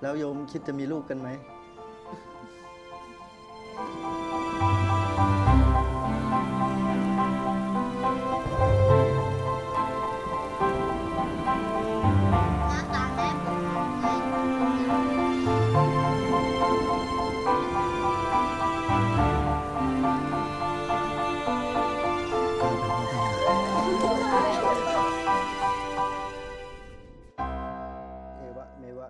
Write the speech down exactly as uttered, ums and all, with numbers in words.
แล้วโยมคิดจะมีลูกกันไหม